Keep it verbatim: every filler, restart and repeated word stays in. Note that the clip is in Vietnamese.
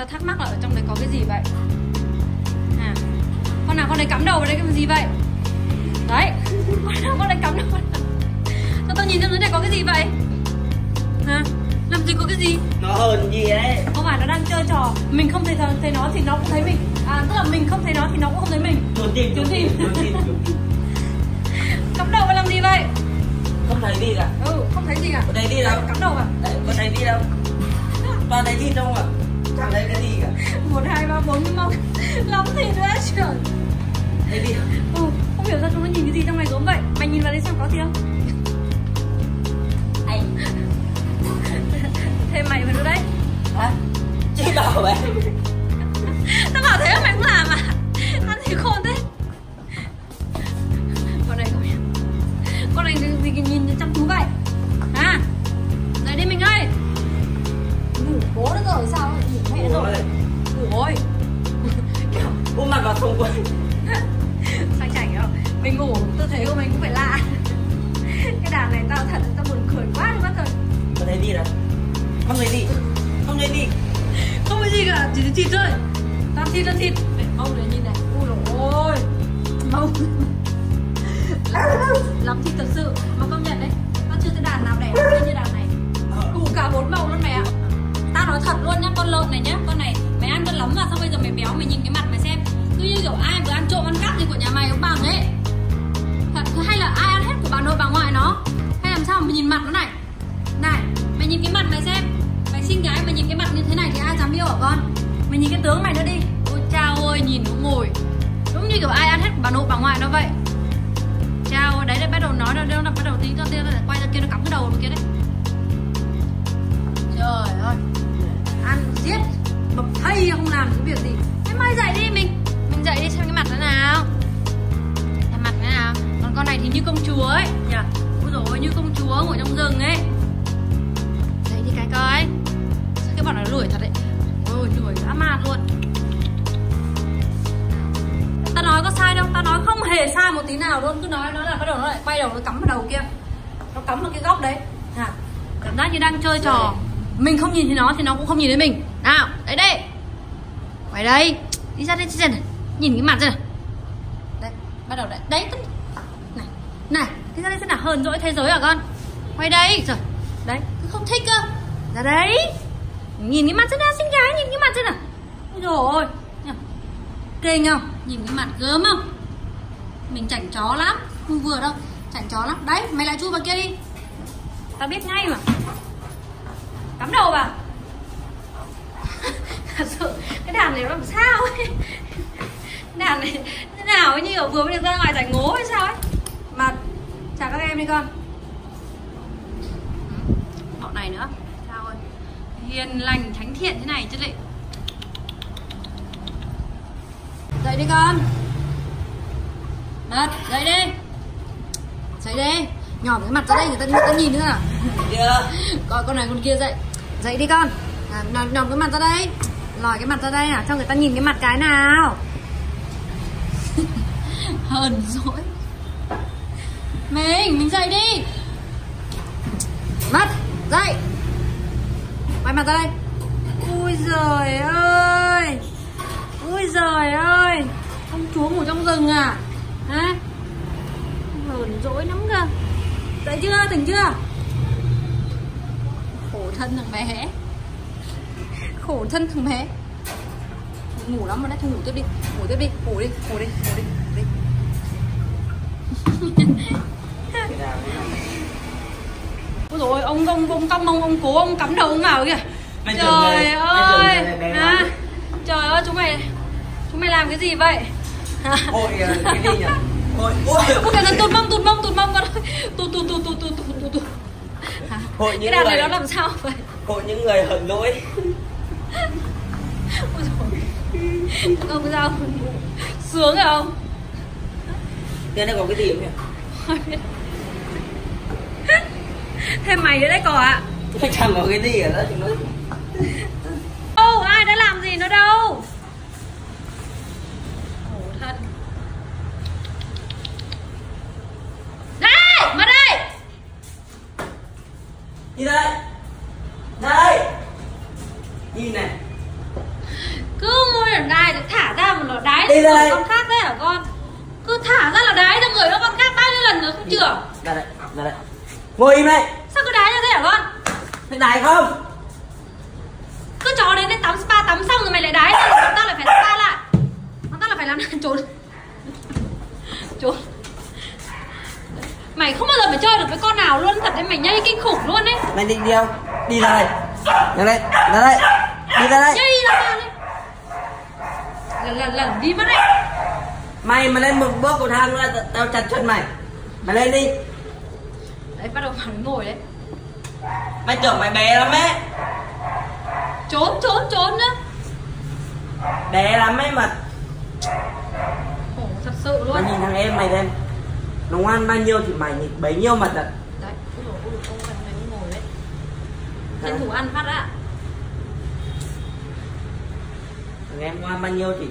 ta thắc mắc là ở trong đấy có cái gì vậy à. Con nào con đấy cắm đầu vào đấy cái gì vậy? Đấy, con nào con đấy cắm đầu vào đấy. Sao tôi nhìn trong dưới này có cái gì vậy? Hả? Làm gì có cái gì? Nó hờn gì đấy? Không phải, nó đang chơi trò. Mình không thấy, thấy nó thì nó cũng thấy mình. À, tức là mình không thấy nó thì nó cũng không thấy mình. Trốn tìm, trốn tìm. Cắm đầu vào làm gì vậy? Không thấy gì cả. Ừ, không thấy gì cả. Có thấy gì đâu? Cắm đầu vào. Đấy, có thấy gì đâu? Toàn thấy gì đâu mà. Chẳng thấy cái gì cả. một, hai, ba, bốn, năm, năm thịt nữa trời. Thấy gì không? Ừ, không hiểu ra chúng nó nhìn cái gì trong này giống vậy. Mày nhìn vào đây xem có gì không? Thế mày vào đâu đấy? Hả? Chị bảo vậy. Tao bảo thế mày cũng làm à? Ăn thì khôn thế. Con này không biết. Con này gì nhìn chăm chú vậy? À? Đấy đi mình ơi. Ngủ bố nó rồi sao? Ngủ mẹ rồi. Ngủ ơi. Ôm mặt vào thùng quần. Sao chảnh không? Mình ngủ tư thế của mình cũng phải lạ. Cái đàn này tao thật tao buồn cười quá mất rồi. Có thấy gì đâu? Không thấy gì, không thấy gì, không thấy gì cả, chỉ thấy thịt thôi. Tao thịt, tao thịt. Để ông này nhìn này, ui dồi ôi, mau. Lắm thịt thật sự, mà công nhận đấy. Tao chưa thấy đàn nào đẻ như đàn này. Đủ cả bốn màu luôn mẹ ạ. Tao nói thật luôn nhá, con lợn này nhá, con này mày ăn rất lắm mà sao bây giờ mày béo, mày nhìn cái mặt mày xem. Cứ như kiểu ai vừa ăn trộm ăn cắp gì của nhà mày cũng bằng ấy. Thật, hay là ai ăn hết của bà nội bà ngoại nó. Hay làm sao mà mày nhìn mặt nó này. Này, mày nhìn cái mặt mày xem. Mày xinh gái mà nhìn cái mặt như thế này thì ai dám yêu hả con? Mày nhìn cái tướng mày nữa đi. Ôi chao ơi, nhìn nó ngồi. Đúng như kiểu ai ăn hết của bà nội bà ngoại nó vậy. Chao ơi, đấy là bắt đầu nói đâu đâu là bắt đầu tính cho tiên lại quay ra kia nó cắm cái đầu nó kia đấy. Trời ơi. Ăn giết bập thay không làm cái việc gì. Thế mai dậy đi mình. Mình dậy đi xem cái mặt nó nào. Cái mặt nó nào. Còn con này thì như công chúa ấy nhỉ. Ôi dồi ôi, như công chúa ngồi trong rừng ấy. Cái coi sao cái bọn nó lủi thật đấy. Ôi lủi dã man luôn. Tao nói có sai đâu, tao nói không hề sai một tí nào luôn. Cứ nói nó là bắt đầu nó lại quay đầu nó cắm vào đầu kia. Nó cắm vào cái góc đấy à. Cảm giác như đang chơi trò. Mình không nhìn thấy nó thì nó cũng không nhìn thấy mình. Nào, đấy đây. Ngoài đây. Đi ra đây chứ này. Nhìn cái mặt ra này. Đấy, bắt đầu đấy. Đấy. Này, này. Đi ra đây sẽ là hờn dỗi thế giới hả con? Ngoài đây rồi. Đấy, cứ không thích cơ. Ra đấy. Nhìn cái mặt rất là xinh gái, nhìn cái mặt rất là. Ôi dồi ôi. Kinh không? Nhìn cái mặt gớm không? Mình chảnh chó lắm, không vừa đâu. Chảnh chó lắm. Đấy, mày lại chui vào kia đi. Tao biết ngay mà. Cắm đầu vào. Thật sự, cái đàn này nó làm sao ấy. Đàn này thế nào ấy, như ở vừa mới được ra ngoài giải ngố hay sao ấy. Mà chào các em đi con. Bọn này nữa. Sao ơi. Hiền lành thánh thiện thế này chứ lệ. Dậy đi con. Đợt, dậy đi. Dậy đi. Nhỏ cái mặt ra đây người ta, người ta nhìn nữa à. Yeah. Coi con này con kia dậy. Dậy đi con. À, nhỏ cái mặt ra đây. Lòi cái mặt ra đây à. Cho người ta nhìn cái mặt cái nào. Hờn dỗi. Mình, mình dậy đi. Mất. Dậy. Quay mặt ra đây. Ui giời ơi. Ui giời ơi. Ông chúa ngủ trong rừng à. Đấy. Hờn dỗi lắm cơ. Dậy chưa? Tỉnh chưa? Khổ thân thằng bé. Khổ thân thằng bé. Ngủ lắm mà đấy. Thôi ngủ tiếp đi. Ngủ tiếp đi. Ngủ đi. Ngủ đi. Ngủ đi. Ngủ đi. Ôi dồi ôi, ông ông ông cong ông ông cố ông cắm đầu ông vào kìa. Trời ơi, ơi à, trời ơi, chúng mày chúng mày làm cái gì vậy? Ôi cái gì nhỉ? Ôi ôi tụt mông tụt mông tụt mông con. Tụt tụt tụt tụt tụt tụt. Hội những người đó làm sao vậy? Hội những người hận lỗi. Ôi dồi. Ông sao? Sướng rồi không? Thế này có cái gì không nhỉ? Thêm mày nữa đấy cò ạ. Chẳng có cái gì ở đó chúng nó. Đâu, ai đã làm gì nữa đâu. Khổ thân. Đây, mà đây. Đi đây. Đây. Nhìn này. Cứ mua đàn đài thì thả ra mà nó đái đi ra con khác đấy hả con? Cứ thả ra là đái ra người nó con khác bao nhiêu lần rồi không chừa. Ra đây, ra đây. Ngồi im đây. Sao cứ đái như thế hả con? Mày đái không? Cứ chó đến đây tắm spa tắm xong rồi mày lại đái. Chúng ta lại phải spa lại. Chúng ta là phải làm đàn trốn. Trốn. Mày không bao giờ phải chơi được với con nào luôn, thật đấy, mày nhây kinh khủng luôn đấy. Mày định đi không? Đi ra đây. Ra đây, ra đây. Đi ra đây. Nhây ra đây. Lần lần lần đi mất đấy. Mày mà lên một bước cầu thang nữa tao chặt chân mày. Mày lên đi. Đấy, bắt đầu phản ngồi đấy. Mày tưởng mày bé lắm ấy. Trốn trốn trốn nữa. Bé lắm ấy mà. Khổ thật sự luôn. Mày nhìn thằng em mày lên. Nó ngoan bao nhiêu thì mày nhịn bấy nhiêu mà thật. Đấy, ui dồi ui, con cần mày không ngồi đấy. Tranh thủ ăn phát đã. Thằng em ngoan bao nhiêu thì